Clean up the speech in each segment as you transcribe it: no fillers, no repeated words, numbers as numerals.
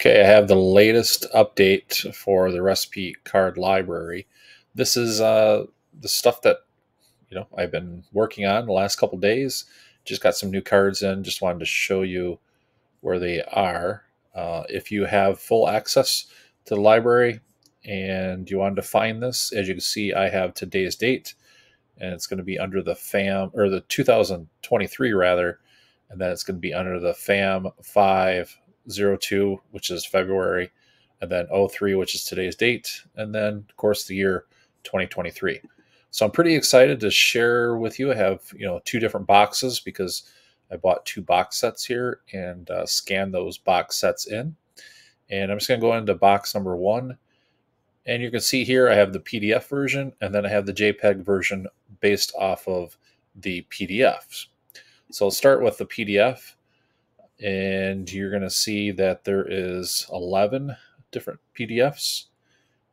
Okay, I have the latest update for the recipe card library. This is the stuff that I've been working on the last couple days. Just got some new cards in. Just wanted to show you where they are. If you have full access to the library and you wanted to find this, as you can see, I have today's date, and it's going to be under the FAM or the 2023 rather, and then it's going to be under the FAM 502, which is February, and then 03, which is today's date, and then of course the year 2023. So I'm pretty excited to share with you. I have two different boxes because I bought two box sets here and scanned those box sets in. And I'm just going to go into box number one, and you can see here I have the PDF version, and then I have the JPEG version based off of the PDFs. So I'll start with the PDF. And you're going to see that there is 11 different PDFs,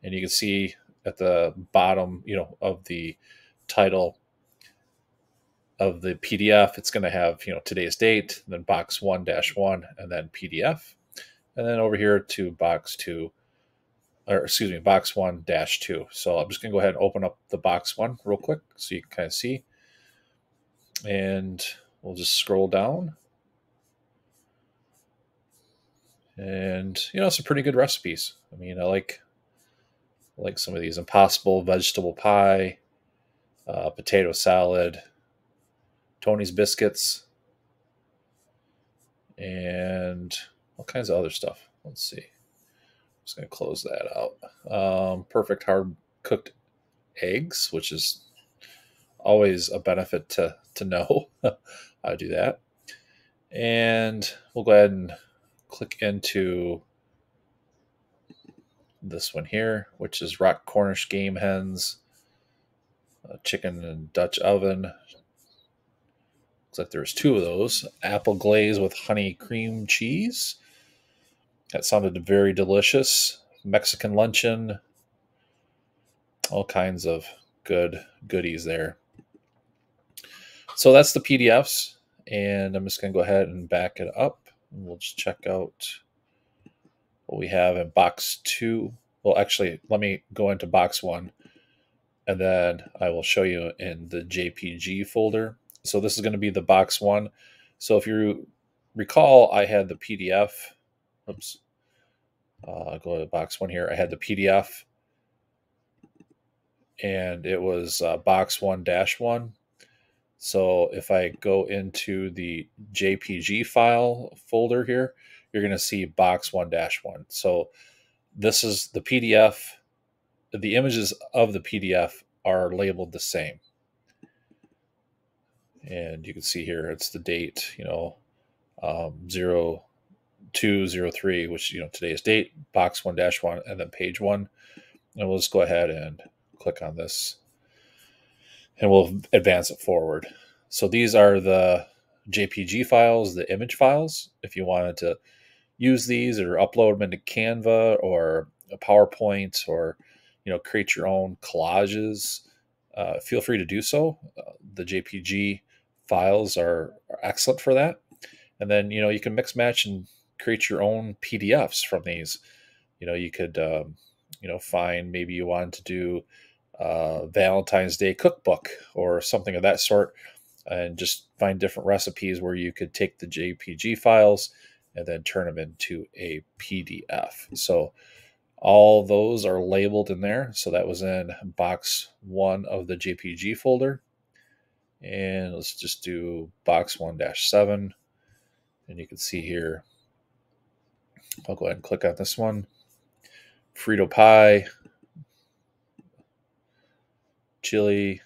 and you can see at the bottom, of the title of the PDF, it's going to have, today's date, then box 1-1, and then PDF, and then over here to box 2, or excuse me, box 1-2. So I'm just going to go ahead and open up the box 1 real quick so you can kind of see, and we'll just scroll down. And, some pretty good recipes. I mean, I like some of these. Impossible vegetable pie, potato salad, Tony's biscuits, and all kinds of other stuff. Let's see. I'm just going to close that out. Perfect hard cooked eggs, which is always a benefit to know how to do that. And we'll go ahead and click into this one here, which is Rock Cornish Game Hens, Chicken and Dutch Oven. Looks like there's two of those. Apple glaze with honey cream cheese. That sounded very delicious. Mexican luncheon. All kinds of good goodies there. So that's the PDFs. And I'm just going to go ahead and back it up. We'll just check out what we have in box 2. Well, actually, let me go into box 1, and then I will show you in the JPG folder. So this is going to be the box 1. So if you recall, I had the PDF. Oops. Go to box 1 here. I had the PDF, and it was box 1-1. So if I go into the JPG file folder here, you're going to see box 1-1. So this is the PDF. The images of the PDF are labeled the same. And you can see here, it's the date, 02/03, which, today's date, box 1-1, and then page 1. And we'll just go ahead and click on this, and we'll advance it forward. So these are the JPG files, the image files. If you wanted to use these or upload them into Canva or a PowerPoint, or, create your own collages, feel free to do so. The JPG files are excellent for that. And then, you can mix match and create your own PDFs from these. You could, find, maybe you wanted to do Valentine's Day cookbook or something of that sort, and just find different recipes where you could take the JPG files and then turn them into a PDF. So all those are labeled in there. So that was in box 1 of the JPG folder. And let's just do box 1-7. And you can see here, I'll go ahead and click on this one. Frito pie, chili.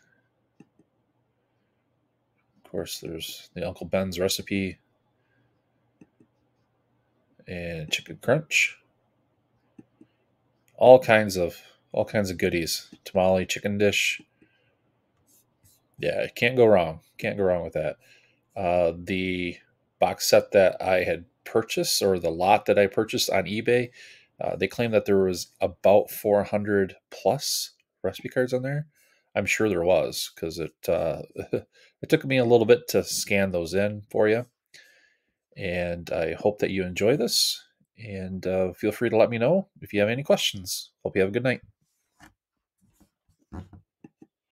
Of course, there's the Uncle Ben's recipe and chicken crunch. All kinds of goodies. Tamale chicken dish. Yeah, can't go wrong. Can't go wrong with that. The box set that I had purchased, or the lot that I purchased on eBay, they claimed that there was about 400 plus recipe cards on there. I'm sure there was, because it took me a little bit to scan those in for you. And I hope that you enjoy this, and feel free to let me know if you have any questions. Hope you have a good night.